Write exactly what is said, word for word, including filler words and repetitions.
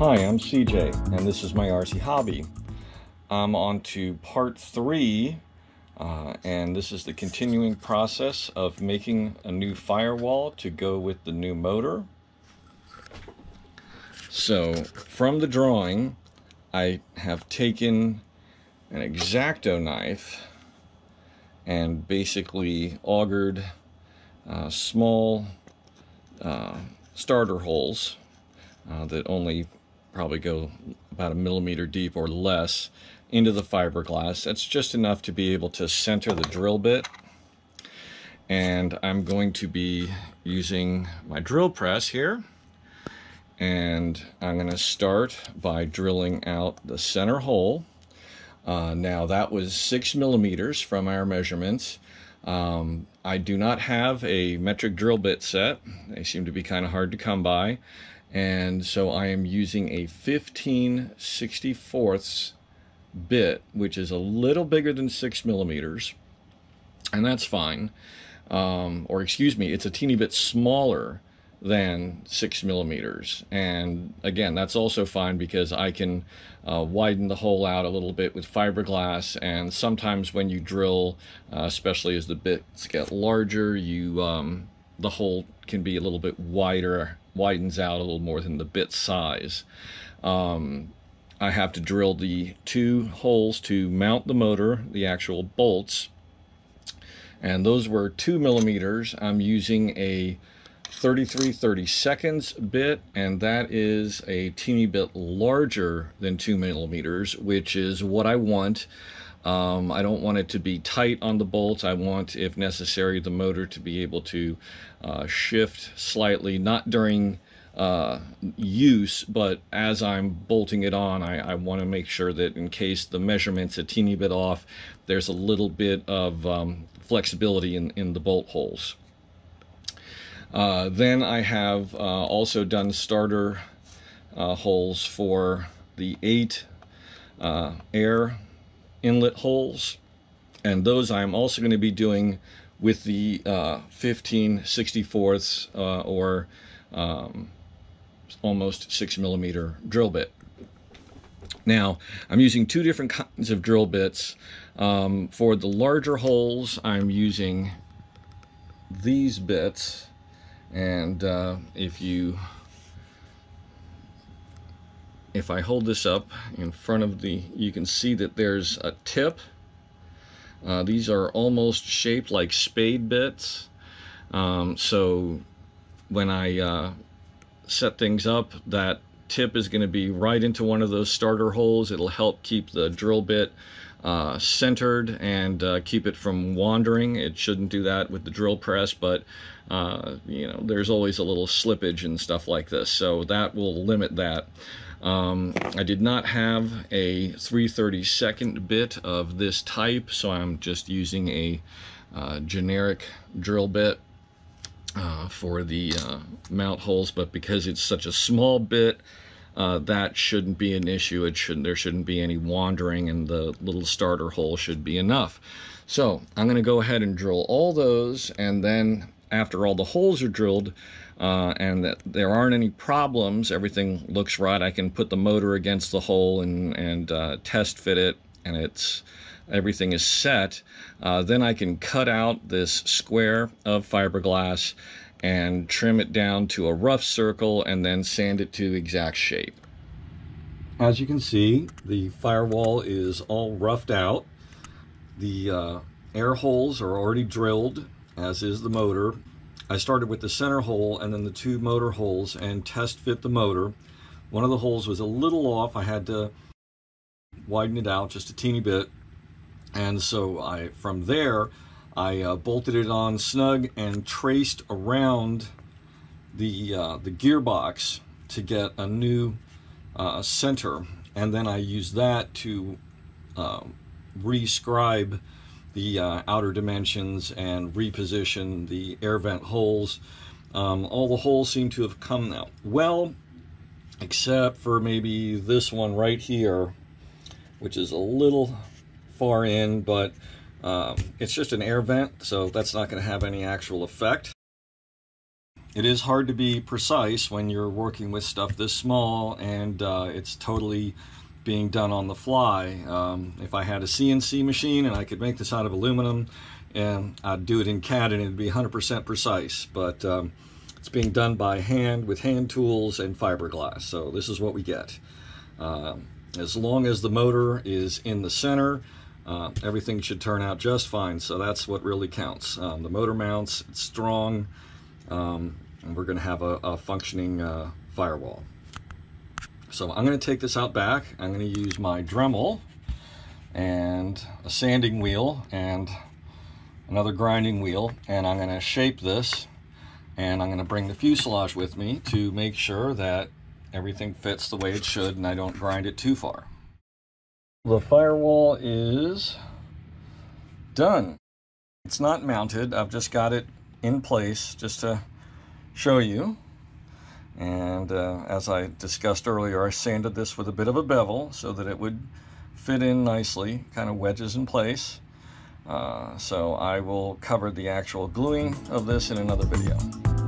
Hi, I'm C J, and this is my R C hobby. I'm on to part three, uh, and this is the continuing process of making a new firewall to go with the new motor. So, from the drawing, I have taken an X-Acto knife and basically augured uh, small uh, starter holes uh, that only probably go about a millimeter deep or less into the fiberglass. That's just enough to be able to center the drill bit. And I'm going to be using my drill press here. And I'm going to start by drilling out the center hole. Uh, now that was six millimeters from our measurements. Um, I do not have a metric drill bit set. They seem to be kind of hard to come by. And so I am using a fifteen sixty-fourths bit, which is a little bigger than six millimeters, and that's fine. Um, or excuse me, it's a teeny bit smaller than six millimeters, and again, that's also fine because I can uh, widen the hole out a little bit with fiberglass. And sometimes when you drill, uh, especially as the bits get larger, you um, the hole can be a little bit wider. Widens out a little more than the bit size. Um, I have to drill the two holes to mount the motor, the actual bolts, and those were two millimeters. I'm using a thirty-three thirty-seconds bit, and that is a teeny bit larger than two millimeters, which is what I want. Um, I don't want it to be tight on the bolts. I want, if necessary, the motor to be able to uh, shift slightly, not during uh, use, but as I'm bolting it on, I, I want to make sure that in case the measurement's a teeny bit off, there's a little bit of um, flexibility in, in the bolt holes. Uh, then I have uh, also done starter uh, holes for the eight uh, air inlet holes, and those I'm also going to be doing with the uh, fifteen sixty-fourths uh, or um, almost six millimeter drill bit. Now I'm using two different kinds of drill bits. Um, for the larger holes I'm using these bits, and uh, if you If I hold this up in front of the, you can see that there's a tip. Uh, these are almost shaped like spade bits. Um, so when I uh, set things up, that tip is going to be right into one of those starter holes. It'll help keep the drill bit uh, centered and uh, keep it from wandering. It shouldn't do that with the drill press, but uh, you know, there's always a little slippage and stuff like this. So that will limit that. Um, I did not have a three thirty-second bit of this type, so I'm just using a uh, generic drill bit uh, for the uh, mount holes. But because it's such a small bit, uh, that shouldn't be an issue. It shouldn't, there shouldn't be any wandering, and the little starter hole should be enough. So I'm going to go ahead and drill all those, and then after all the holes are drilled uh, and that there aren't any problems, everything looks right, I can put the motor against the hole and, and uh, test fit it, and it's everything is set, uh, then I can cut out this square of fiberglass and trim it down to a rough circle and then sand it to exact shape. As you can see, the firewall is all roughed out. The uh, air holes are already drilled, as is the motor. I started with the center hole and then the two motor holes and test fit the motor. One of the holes was a little off. I had to widen it out just a teeny bit. And so I, from there, I uh, bolted it on snug and traced around the, uh, the gearbox to get a new uh, center. And then I used that to uh, re-scribe the uh, outer dimensions and reposition the air vent holes. Um, all the holes seem to have come out well, except for maybe this one right here, which is a little far in, but um, it's just an air vent, so that's not going to have any actual effect. It is hard to be precise when you're working with stuff this small and uh, it's totally being done on the fly. Um, if I had a C N C machine and I could make this out of aluminum, and I'd do it in C A D and it'd be one hundred percent precise, but um, it's being done by hand with hand tools and fiberglass. So this is what we get. Um, as long as the motor is in the center, uh, everything should turn out just fine. So that's what really counts. Um, the motor mounts, it's strong. Um, And we're going to have a, a functioning uh, firewall. So I'm going to take this out back. I'm going to use my Dremel and a sanding wheel and another grinding wheel, and I'm going to shape this, and I'm going to bring the fuselage with me to make sure that everything fits the way it should and I don't grind it too far. The firewall is done. It's not mounted. I've just got it in place just to show you, and uh, as I discussed earlier, I sanded this with a bit of a bevel so that it would fit in nicely, kind of wedges in place. Uh, so I will cover the actual gluing of this in another video.